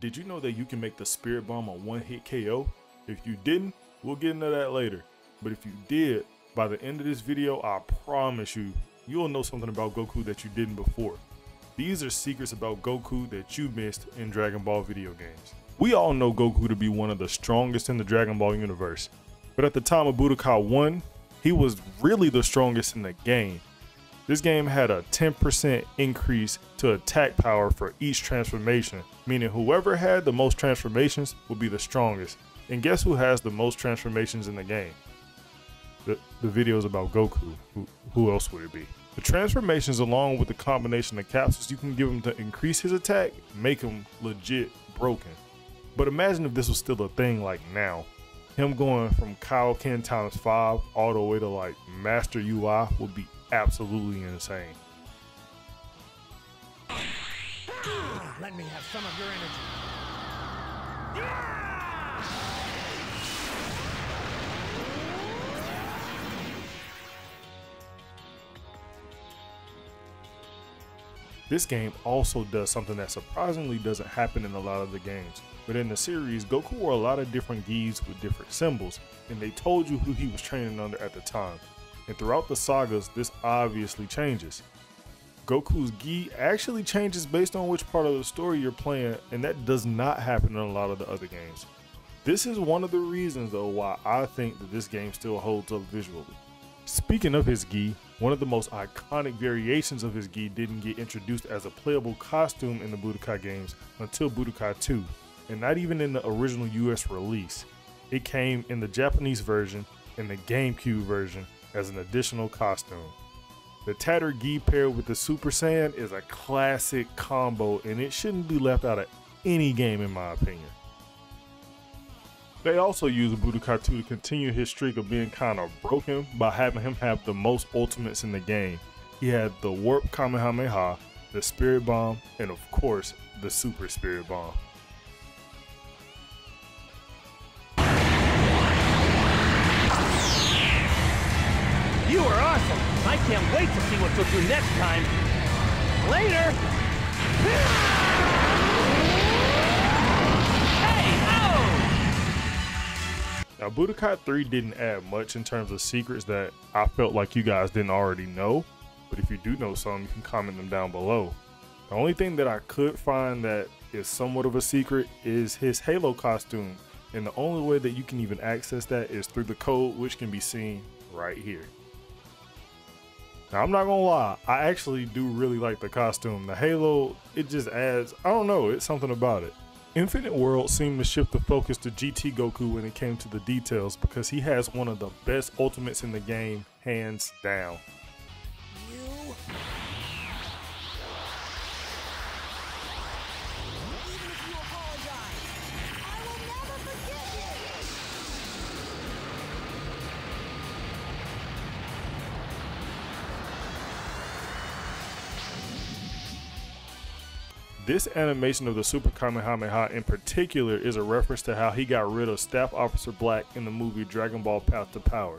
Did you know that you can make the Spirit Bomb a one-hit KO? If you didn't, we'll get into that later. But if you did, by the end of this video, I promise you, you'll know something about Goku that you didn't before. These are secrets about Goku that you missed in Dragon Ball video games. We all know Goku to be one of the strongest in the Dragon Ball universe, but at the time of Budokai 1, he was really the strongest in the game. This game had a 10% increase to attack power for each transformation, meaning whoever had the most transformations would be the strongest. And guess who has the most transformations in the game? The videos about Goku. Who else would it be? The transformations, along with the combination of capsules you can give him to increase his attack, make him legit broken. But imagine if this was still a thing like now. Him going from Kaioken times 5 all the way to like Master UI would be absolutely insane. Let me have some of your energy. Yeah! This game also does something that surprisingly doesn't happen in a lot of the games, but in the series, Goku wore a lot of different gis with different symbols, and they told you who he was training under at the time. And throughout the sagas, this obviously changes. Goku's gi actually changes based on which part of the story you're playing, and that does not happen in a lot of the other games. This is one of the reasons though why I think that this game still holds up visually. Speaking of his gi, one of the most iconic variations of his gi didn't get introduced as a playable costume in the Budokai games until Budokai 2, and not even in the original US release. It came in the Japanese version and the GameCube version as an additional costume. The Tattered Gi paired with the Super Saiyan is a classic combo, and it shouldn't be left out of any game in my opinion. They also use Budokai 2 to continue his streak of being kind of broken by having him have the most ultimates in the game. He had the Warp Kamehameha, the Spirit Bomb, and of course, the Super Spirit Bomb. You are awesome! I can't wait to see what you'll do next time! Later! Now, Budokai 3 didn't add much in terms of secrets that I felt like you guys didn't already know, but if you do know some, you can comment them down below. The only thing that I could find that is somewhat of a secret is his Halo costume, and the only way that you can even access that is through the code, which can be seen right here. Now, I'm not gonna lie, I actually do really like the costume. The Halo, it just adds, I don't know, it's something about it. Infinite World seemed to shift the focus to GT Goku when it came to the details, because he has one of the best ultimates in the game, hands down. You... This animation of the Super Kamehameha in particular is a reference to how he got rid of Staff Officer Black in the movie Dragon Ball Path to Power.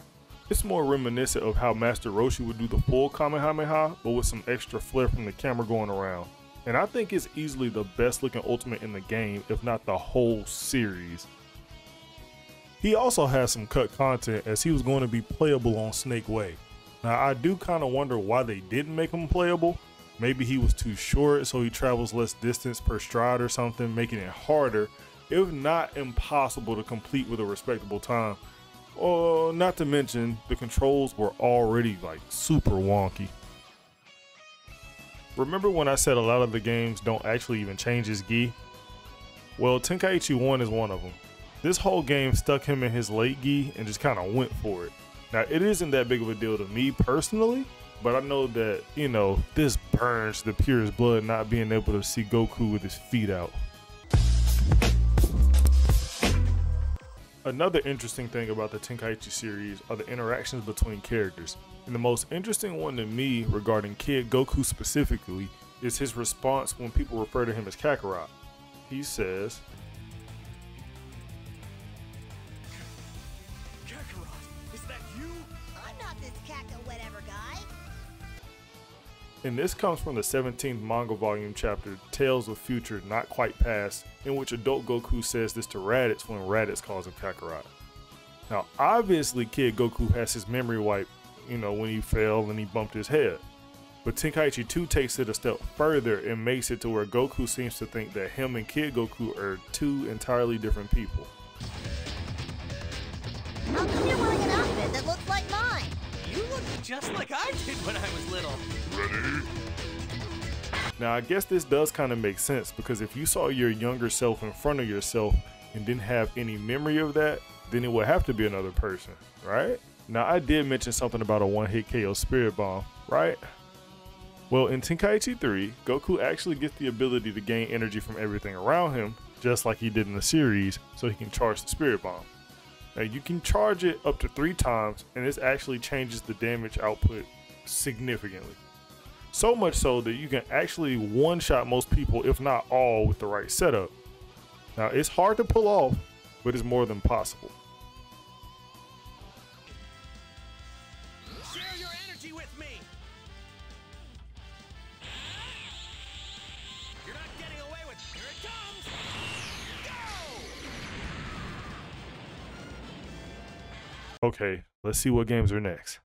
It's more reminiscent of how Master Roshi would do the full Kamehameha, but with some extra flair from the camera going around. And I think it's easily the best looking ultimate in the game, if not the whole series. He also has some cut content, as he was going to be playable on Snake Way. Now I do kind of wonder why they didn't make him playable. Maybe he was too short, so he travels less distance per stride or something, making it harder, if not impossible, to complete with a respectable time. Oh, not to mention, the controls were already like super wonky. Remember when I said a lot of the games don't actually even change his gi? Well, Tenkaichi 1 is one of them. This whole game stuck him in his late gi and just kind of went for it. Now, it isn't that big of a deal to me personally, but I know that, you know, this burns the purest blood not being able to see Goku with his feet out. Another interesting thing about the Tenkaichi series are the interactions between characters. And the most interesting one to me regarding Kid Goku specifically is his response when people refer to him as Kakarot. He says, And this comes from the 17th manga volume chapter, Tales of Future Not Quite Past, in which adult Goku says this to Raditz when Raditz calls him Kakarot. Now obviously Kid Goku has his memory wiped, you know, when he fell and he bumped his head. But Tenkaichi 2 takes it a step further and makes it to where Goku seems to think that him and Kid Goku are two entirely different people. How come you're wearing an outfit that looks like mine? You look just like I did when I was little. Ready? Now I guess this does kind of make sense, because if you saw your younger self in front of yourself and didn't have any memory of that, then it would have to be another person, right? Now I did mention something about a one-hit KO Spirit Bomb, right? Well, in Tenkaichi 3, Goku actually gets the ability to gain energy from everything around him, just like he did in the series, so he can charge the Spirit Bomb. Now you can charge it up to 3 times, and this actually changes the damage output significantly. So much so that you can actually one-shot most people, if not all, with the right setup. Now it's hard to pull off, but it's more than possible. Share your energy with me! You're not getting away with it. Here it comes! Go! Okay, let's see what games are next.